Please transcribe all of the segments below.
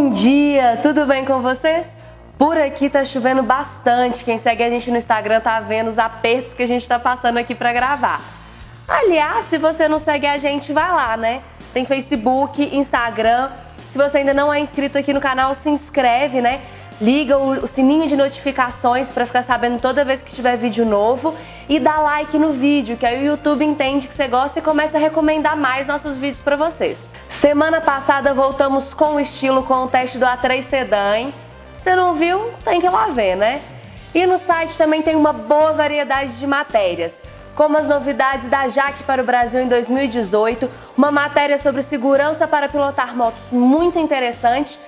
Bom dia, tudo bem com vocês? Por aqui tá chovendo bastante, quem segue a gente no Instagram tá vendo os apertos que a gente tá passando aqui pra gravar. Aliás, se você não segue a gente, vai lá, né? Tem Facebook, Instagram, se você ainda não é inscrito aqui no canal, se inscreve, né? Liga o sininho de notificações pra ficar sabendo toda vez que tiver vídeo novo e dá like no vídeo, que aí o YouTube entende que você gosta e começa a recomendar mais nossos vídeos pra vocês. Semana passada voltamos com estilo com o teste do A3 Sedan, hein? Se não viu, tem que ir lá ver, né? E no site também tem uma boa variedade de matérias, como as novidades da JAC para o Brasil em 2018, uma matéria sobre segurança para pilotar motos muito interessante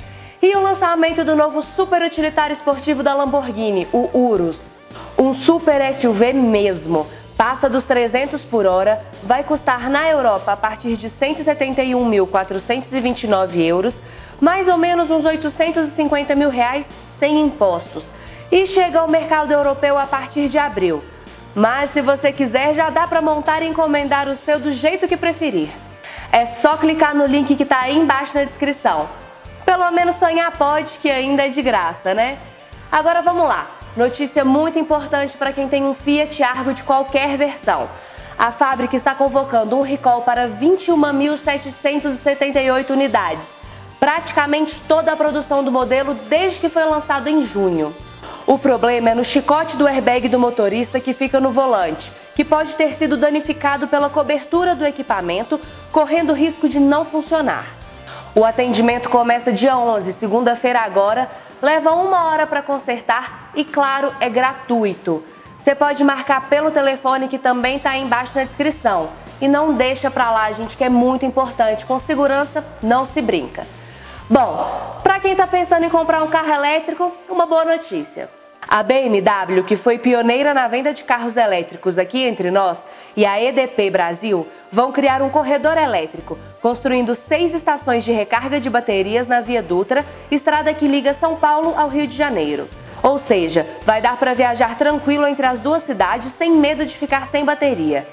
e o lançamento do novo super utilitário esportivo da Lamborghini, o Urus. Um super SUV mesmo. Passa dos 300 por hora, vai custar na Europa a partir de 171.429 euros, mais ou menos uns 850 mil reais sem impostos, e chega ao mercado europeu a partir de abril. Mas se você quiser, já dá para montar e encomendar o seu do jeito que preferir. É só clicar no link que tá aí embaixo na descrição. Pelo menos sonhar pode, que ainda é de graça, né? Agora vamos lá. Notícia muito importante para quem tem um Fiat Argo de qualquer versão. A fábrica está convocando um recall para 21.778 unidades, praticamente toda a produção do modelo desde que foi lançado em junho. O problema é no chicote do airbag do motorista que fica no volante, que pode ter sido danificado pela cobertura do equipamento, correndo risco de não funcionar. O atendimento começa dia 11, segunda-feira agora, leva uma hora para consertar e, claro, é gratuito. Você pode marcar pelo telefone que também está aí embaixo na descrição. E não deixa para lá, gente, que é muito importante. Com segurança, não se brinca. Bom, para quem está pensando em comprar um carro elétrico, uma boa notícia. A BMW, que foi pioneira na venda de carros elétricos aqui entre nós, e a EDP Brasil vão criar um corredor elétrico, construindo 6 estações de recarga de baterias na Via Dutra, estrada que liga São Paulo ao Rio de Janeiro. Ou seja, vai dar para viajar tranquilo entre as duas cidades sem medo de ficar sem bateria.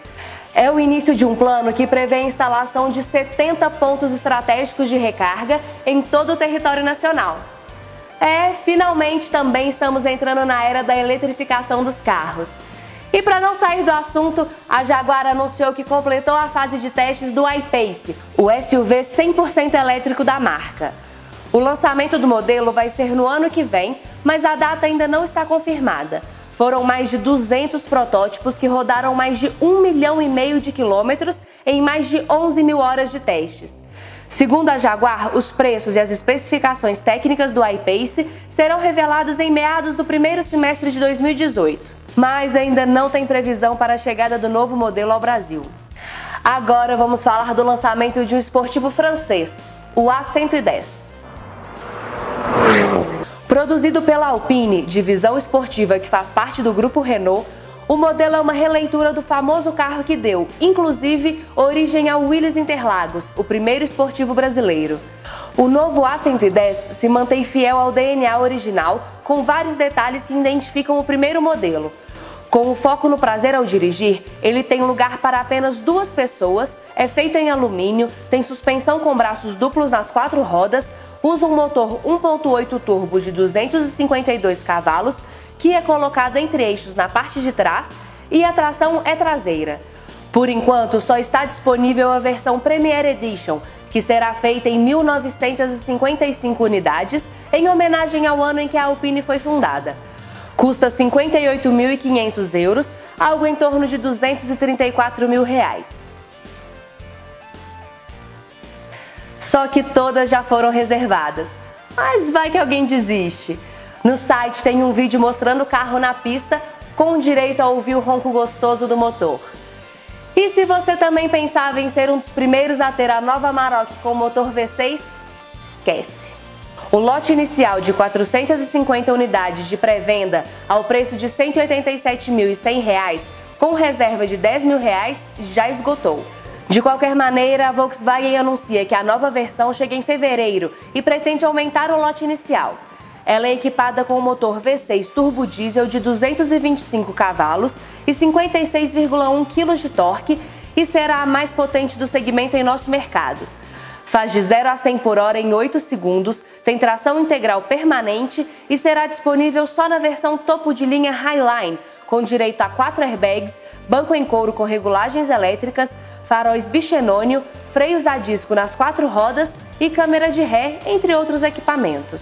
É o início de um plano que prevê a instalação de 70 pontos estratégicos de recarga em todo o território nacional. Finalmente também estamos entrando na era da eletrificação dos carros. E para não sair do assunto, a Jaguar anunciou que completou a fase de testes do I-PACE, o SUV 100% elétrico da marca. O lançamento do modelo vai ser no ano que vem, mas a data ainda não está confirmada. Foram mais de 200 protótipos que rodaram mais de 1,5 milhão de quilômetros em mais de 11 mil horas de testes. Segundo a Jaguar, os preços e as especificações técnicas do I-PACE serão revelados em meados do primeiro semestre de 2018. Mas ainda não tem previsão para a chegada do novo modelo ao Brasil. Agora vamos falar do lançamento de um esportivo francês, o A110. Produzido pela Alpine, divisão esportiva que faz parte do grupo Renault, o modelo é uma releitura do famoso carro que deu, inclusive, origem ao Willys Interlagos, o primeiro esportivo brasileiro. O novo A110 se mantém fiel ao DNA original, com vários detalhes que identificam o primeiro modelo. Com o foco no prazer ao dirigir, ele tem lugar para apenas 2 pessoas, é feito em alumínio, tem suspensão com braços duplos nas 4 rodas, usa um motor 1.8 turbo de 252 cavalos, que é colocado entre eixos na parte de trás e a tração é traseira. Por enquanto, só está disponível a versão Premier Edition, que será feita em 1955 unidades, em homenagem ao ano em que a Alpine foi fundada. Custa 58.500 euros, algo em torno de 234 mil reais. Só que todas já foram reservadas, mas vai que alguém desiste. No site tem um vídeo mostrando o carro na pista, com direito a ouvir o ronco gostoso do motor. E se você também pensava em ser um dos primeiros a ter a nova Amarok com motor V6, esquece! O lote inicial de 450 unidades de pré-venda ao preço de R$ 187.100, com reserva de R$ 10.000, já esgotou. De qualquer maneira, a Volkswagen anuncia que a nova versão chega em fevereiro e pretende aumentar o lote inicial. Ela é equipada com o motor V6 turbo diesel de 225 cavalos e 56,1 kg de torque e será a mais potente do segmento em nosso mercado. Faz de 0 a 100 por hora em 8 segundos, Tem tração integral permanente e será disponível só na versão topo de linha Highline, com direito a 4 airbags, banco em couro com regulagens elétricas, faróis bixenônio, freios a disco nas 4 rodas e câmera de ré, entre outros equipamentos.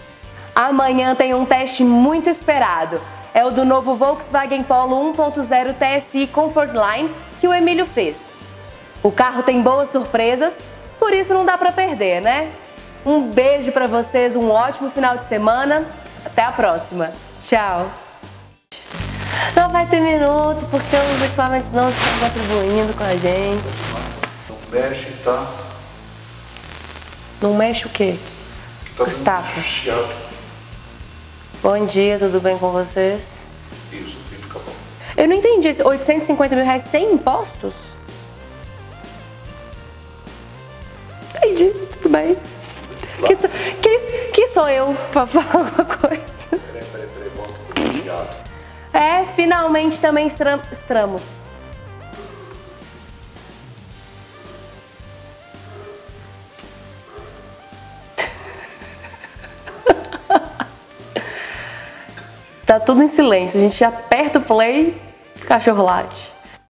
Amanhã tem um teste muito esperado. É o do novo Volkswagen Polo 1.0 TSI Comfortline que o Emílio fez. O carro tem boas surpresas, por isso não dá pra perder, né? Um beijo pra vocês, um ótimo final de semana. Até a próxima. Tchau! Não vai ter minuto, porque os equipamentos não estão contribuindo com a gente. Não mexe, tá? Não mexe o quê? Tá o status. Bom dia, tudo bem com vocês? Isso, sim, fica bom. Eu não entendi, esse 850 mil reais sem impostos? Entendi, tudo bem. Que sou eu pra falar alguma coisa? Peraí, volta pro chiado. É, finalmente também estramos. Tá tudo em silêncio, a gente aperta o play, cachorro late.